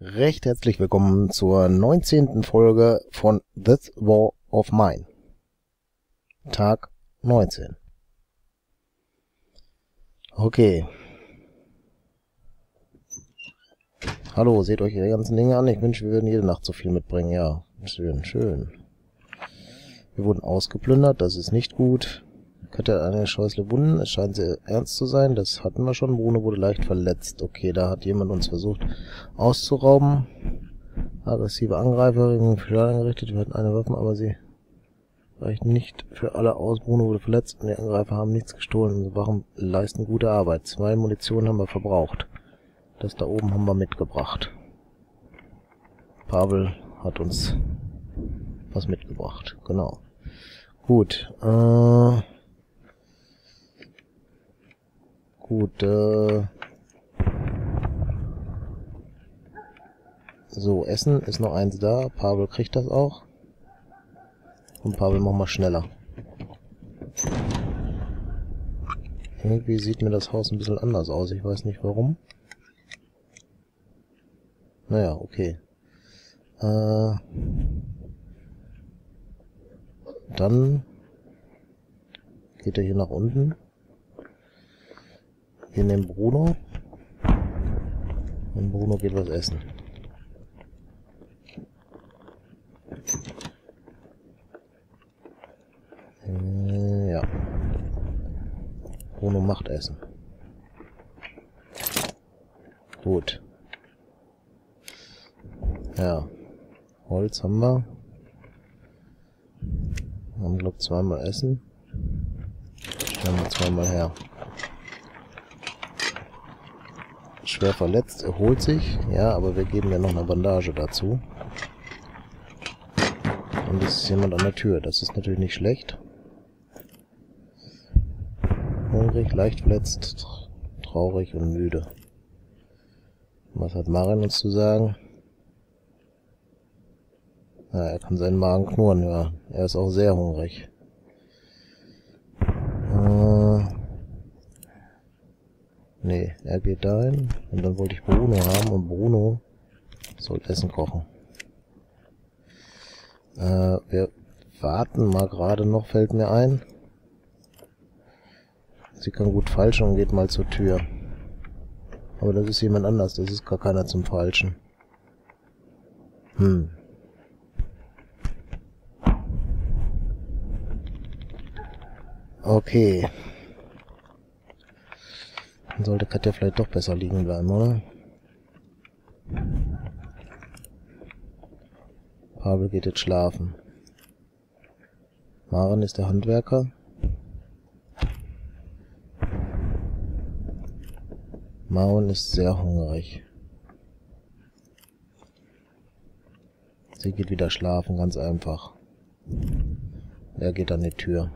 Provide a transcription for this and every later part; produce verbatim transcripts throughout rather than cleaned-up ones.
Recht herzlich willkommen zur neunzehnten Folge von This War of Mine. Tag neunzehn. Okay. Hallo, seht euch die ganzen Dinge an. Ich wünsche, wir würden jede Nacht so viel mitbringen. Ja, schön, schön. Wir wurden ausgeplündert, das ist nicht gut. Katja hat eine Scheußle Wunden, es scheint sehr ernst zu sein, das hatten wir schon. Bruno wurde leicht verletzt. Okay, da hat jemand uns versucht auszurauben. Aggressive Angreifer gegen Schaden angerichtet, wir hatten eine Waffe, aber sie reicht nicht für alle aus. Bruno wurde verletzt und die Angreifer haben nichts gestohlen. Unsere Wachen leisten gute Arbeit. Zwei Munition haben wir verbraucht. Das da oben haben wir mitgebracht. Pavel hat uns was mitgebracht, genau. Gut, äh... Gut, äh... So, Essen ist noch eins da. Pavel kriegt das auch. Und Pavel, mach mal schneller. Irgendwie sieht mir das Haus ein bisschen anders aus. Ich weiß nicht warum. Naja, okay. Äh... Dann geht er hier nach unten. Wir nehmen Bruno. Und Bruno geht was essen. Äh, ja. Bruno macht Essen. Gut. Ja. Holz haben wir. Wir haben, glaube ich, zweimal Essen. Stellen wir zweimal her. Schwer verletzt, erholt sich. Ja, aber wir geben ja noch eine Bandage dazu. Und es ist jemand an der Tür. Das ist natürlich nicht schlecht. Hungrig, leicht verletzt, traurig und müde. Was hat Marian uns zu sagen? Ja, er kann seinen Magen knurren, ja. Er ist auch sehr hungrig. Äh, nee, er geht dahin. Und dann wollte ich Bruno haben und Bruno soll Essen kochen. Äh, wir warten mal gerade noch, fällt mir ein. Sie kann gut falschen und geht mal zur Tür. Aber das ist jemand anders, das ist gar keiner zum Falschen. Hm. Okay. Dann sollte Katja vielleicht doch besser liegen bleiben, oder? Pavel geht jetzt schlafen. Maren ist der Handwerker. Maren ist sehr hungrig. Sie geht wieder schlafen, ganz einfach. Er geht an die Tür.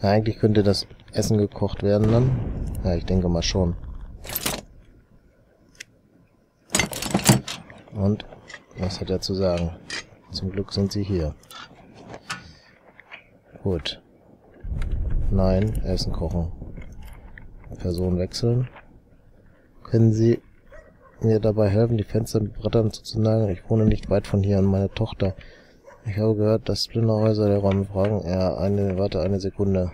Ja, eigentlich könnte das Essen gekocht werden dann. Ja, ich denke mal schon. Und was hat er zu sagen? Zum Glück sind sie hier. Gut. Nein, Essen kochen. Person wechseln. Können Sie mir dabei helfen, die Fenster mit Brettern zuzunageln? Ich wohne nicht weit von hier und meine Tochter... Ich habe gehört, dass Splinterhäuser der Räume fragen. Ja, eine, warte eine Sekunde.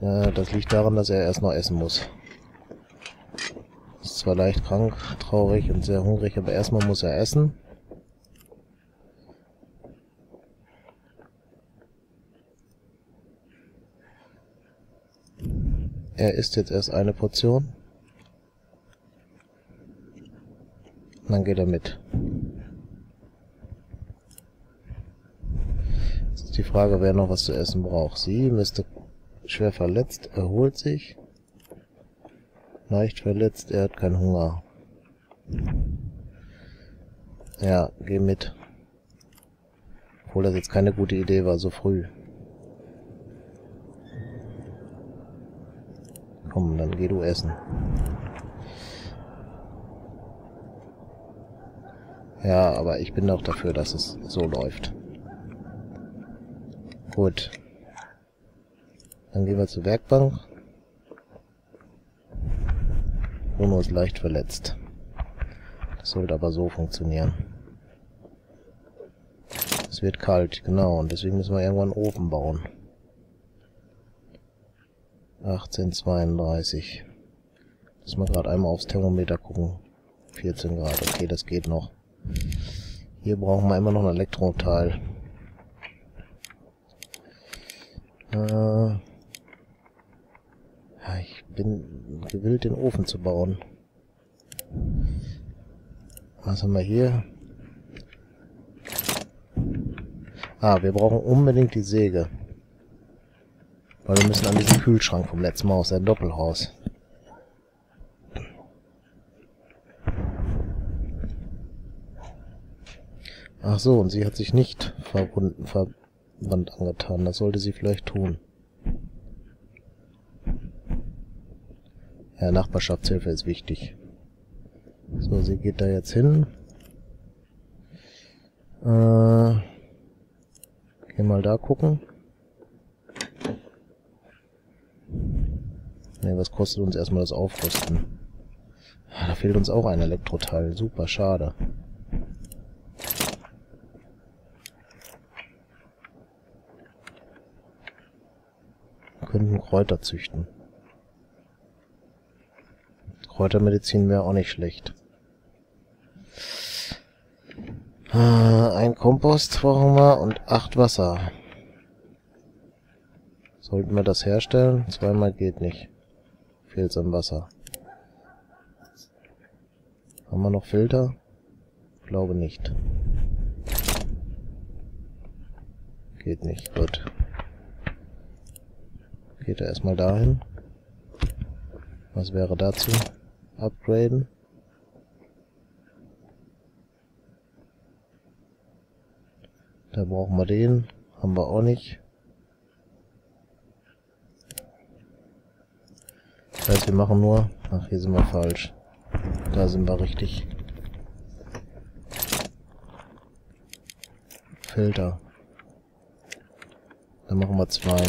Ja, das liegt daran, dass er erst noch essen muss. Ist zwar leicht krank, traurig und sehr hungrig, aber erstmal muss er essen. Er isst jetzt erst eine Portion. Dann geht er mit. Die Frage, wer noch was zu essen braucht. Sie müsste schwer verletzt, erholt sich. Leicht verletzt, er hat keinen Hunger. Ja, geh mit. Obwohl das jetzt keine gute Idee war, so früh. Komm, dann geh du essen. Ja, aber ich bin doch dafür, dass es so läuft. Gut. Dann gehen wir zur Werkbank. Uno ist leicht verletzt. Das sollte aber so funktionieren. Es wird kalt, genau, und deswegen müssen wir irgendwann einen Ofen bauen. achtzehn Komma zweiunddreißig. Lass mal gerade einmal aufs Thermometer gucken. vierzehn Grad, okay, das geht noch. Hier brauchen wir immer noch ein Elektroteil. Äh, ich bin gewillt, den Ofen zu bauen. Was haben wir hier? Ah, wir brauchen unbedingt die Säge. Weil wir müssen an diesen Kühlschrank vom letzten Mal aus der Doppelhaus. Ach so, und sie hat sich nicht verbunden, Verband angetan. Das sollte sie vielleicht tun. Ja, Nachbarschaftshilfe ist wichtig. So, sie geht da jetzt hin. Äh... Geh mal da gucken. Ne, was kostet uns erstmal das Aufrüsten? Da fehlt uns auch ein Elektroteil. Super, schade. Wir könnten Kräuter züchten. Kräutermedizin wäre auch nicht schlecht. Ein Kompost brauchen wir und acht Wasser. Sollten wir das herstellen? Zweimal geht nicht. Fehlt's am Wasser. Haben wir noch Filter? Glaube nicht. Geht nicht, gut. Geht er erstmal dahin. Was wäre dazu? Upgraden. Da brauchen wir den. Haben wir auch nicht. Das heißt, wir machen nur... Ach, hier sind wir falsch. Da sind wir richtig. Filter. Dann machen wir zwei.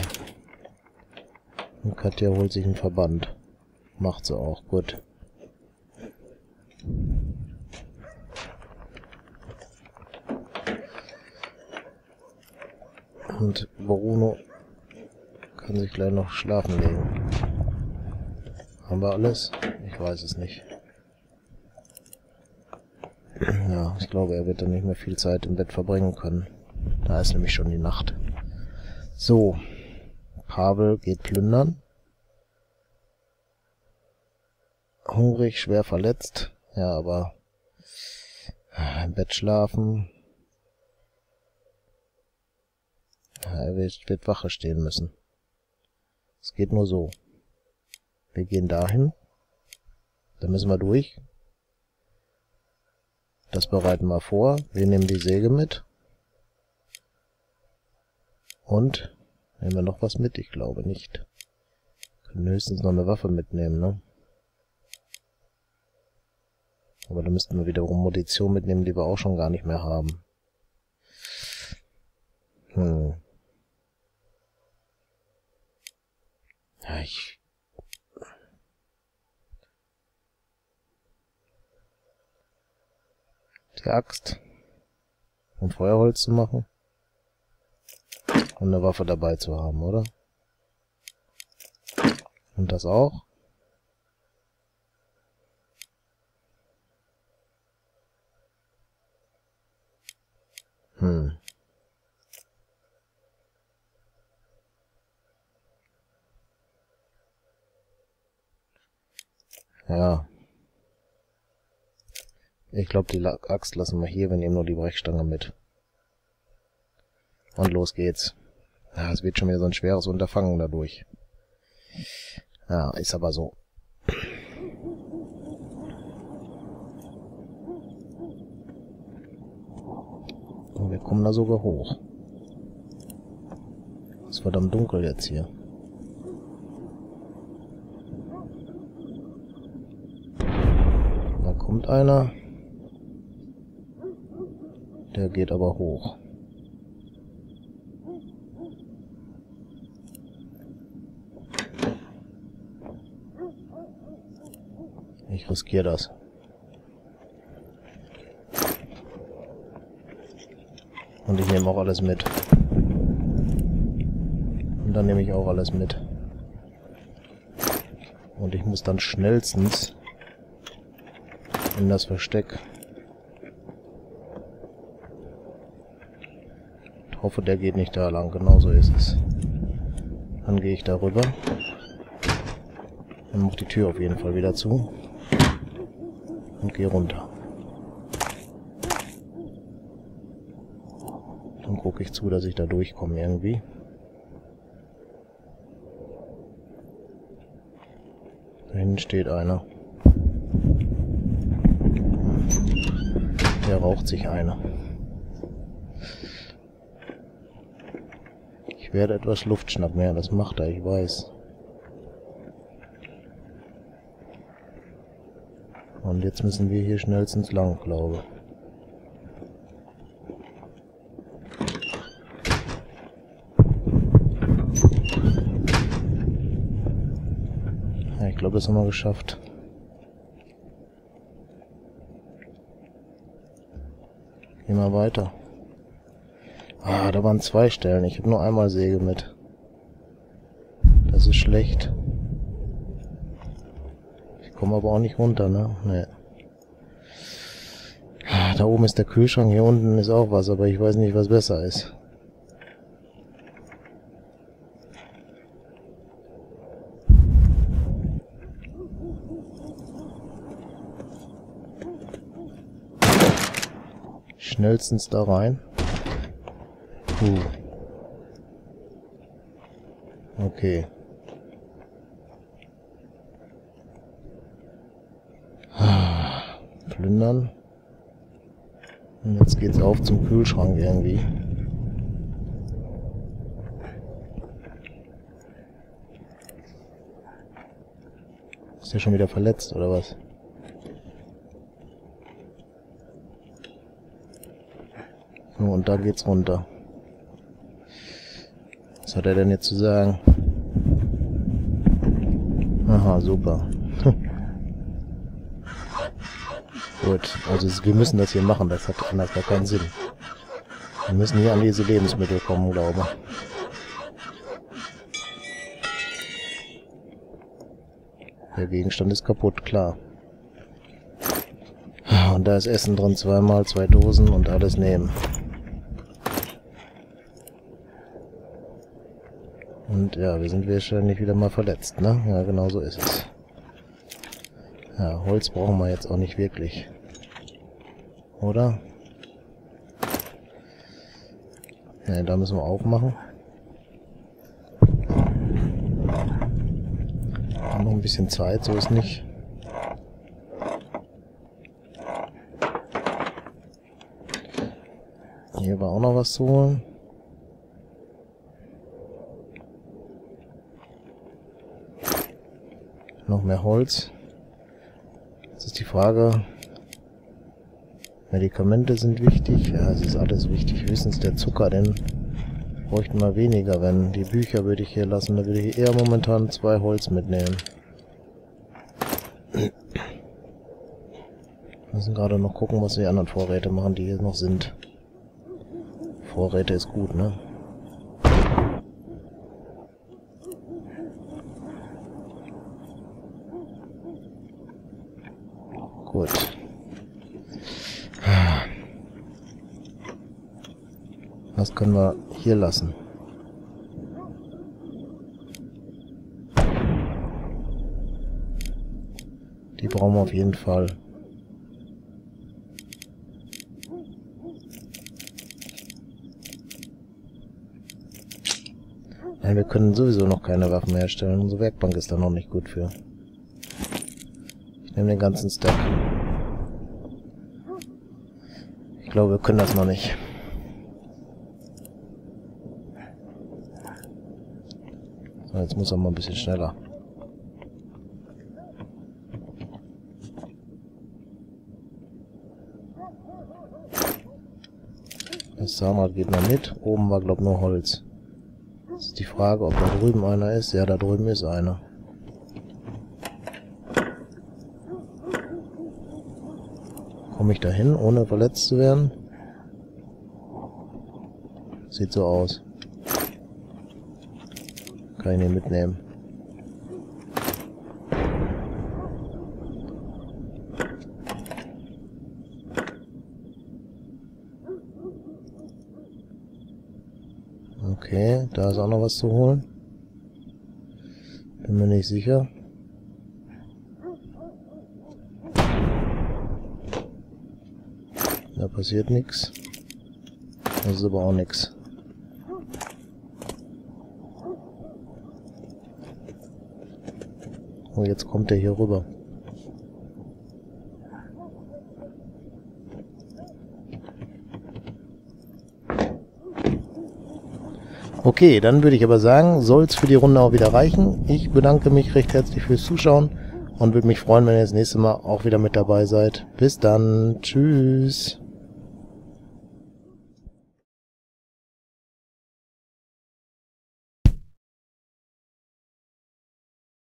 Und Katja holt sich einen Verband. Macht sie auch. Gut. Und Bruno kann sich gleich noch schlafen legen. Haben wir alles? Ich weiß es nicht. Ja, ich glaube, er wird dann nicht mehr viel Zeit im Bett verbringen können. Da ist nämlich schon die Nacht. So. Pavel geht plündern. Hungrig, schwer verletzt. Ja, aber im Bett schlafen... Er wird, wird Wache stehen müssen. Es geht nur so. Wir gehen dahin. Da müssen wir durch. Das bereiten wir vor. Wir nehmen die Säge mit. Und nehmen wir noch was mit? Ich glaube nicht. Wir können höchstens noch eine Waffe mitnehmen, ne? Aber da müssten wir wiederum Munition mitnehmen, die wir auch schon gar nicht mehr haben. Hm. Ja, ich... Die Axt. Um Feuerholz zu machen. Und eine Waffe dabei zu haben, oder? Und das auch? Hm. Ja. Ich glaube, die Axt lassen wir hier. Wir nehmen nur die Brechstange mit. Und los geht's. Ja, es wird schon wieder so ein schweres Unterfangen dadurch. Ja, ist aber so. Und wir kommen da sogar hoch. Es ist verdammt dunkel jetzt hier. Kommt einer, der geht aber hoch. Ich riskiere das. Und ich nehme auch alles mit. Und dann nehme ich auch alles mit. Und ich muss dann schnellstens in das Versteck. Ich hoffe, der geht nicht da lang. Genau so ist es. Dann gehe ich da rüber. Dann mache die Tür auf jeden Fall wieder zu. Und gehe runter. Dann gucke ich zu, dass ich da durchkomme irgendwie. Da hinten steht einer. Der raucht sich eine. Ich werde etwas Luft schnappen. Ja, das macht er, ich weiß. Und jetzt müssen wir hier schnellstens lang, glaube ich. Ich glaube, das haben wir geschafft. Geh mal weiter. Ah, da waren zwei Stellen. Ich habe nur einmal Säge mit. Das ist schlecht. Ich komme aber auch nicht runter, ne? Nee. Ah, da oben ist der Kühlschrank, hier unten ist auch was, aber ich weiß nicht, was besser ist. Schnellstens da rein. Puh. Okay. Plündern. Und jetzt geht's auf zum Kühlschrank irgendwie. Ist der schon wieder verletzt oder was? Und da geht's runter. Was hat er denn jetzt zu sagen? Aha, super. Gut, also wir müssen das hier machen, das hat anders gar keinen Sinn. Wir müssen hier an diese Lebensmittel kommen, glaube ich. Der Gegenstand ist kaputt, klar. Und da ist Essen drin, zweimal, zwei Dosen und alles nehmen. Und ja, wir sind wahrscheinlich wieder mal verletzt, ne? Ja, genau so ist es. Ja, Holz brauchen wir jetzt auch nicht wirklich. Oder? Ja, da müssen wir aufmachen. Haben noch ein bisschen Zeit, so ist nicht. Hier war auch noch was zu holen. Noch mehr Holz. Jetzt ist die Frage, Medikamente sind wichtig. Ja, es ist alles wichtig. Höchstens der Zucker, denn bräuchten wir weniger. Wenn die Bücher würde ich hier lassen, da würde ich eher momentan zwei Holz mitnehmen. Wir müssen gerade noch gucken, was die anderen Vorräte machen, die hier noch sind. Vorräte ist gut, ne? Gut. Das können wir hier lassen. Die brauchen wir auf jeden Fall. Nein, wir können sowieso noch keine Waffen herstellen. Unsere Werkbank ist da noch nicht gut für. Ich nehme den ganzen Stack. Ich glaube, wir können das noch nicht. So, jetzt muss er mal ein bisschen schneller. Das Sammler geht noch mit. Oben war, glaube ich, nur Holz. Das ist die Frage, ob da drüben einer ist. Ja, da drüben ist einer. Komme ich da hin, ohne verletzt zu werden? Sieht so aus. Kann ich nicht mitnehmen. Okay, da ist auch noch was zu holen. Bin mir nicht sicher. Da passiert nichts. Das ist aber auch nichts. Oh, jetzt kommt der hier rüber. Okay, dann würde ich aber sagen, soll es für die Runde auch wieder reichen. Ich bedanke mich recht herzlich fürs Zuschauen und würde mich freuen, wenn ihr das nächste Mal auch wieder mit dabei seid. Bis dann. Tschüss.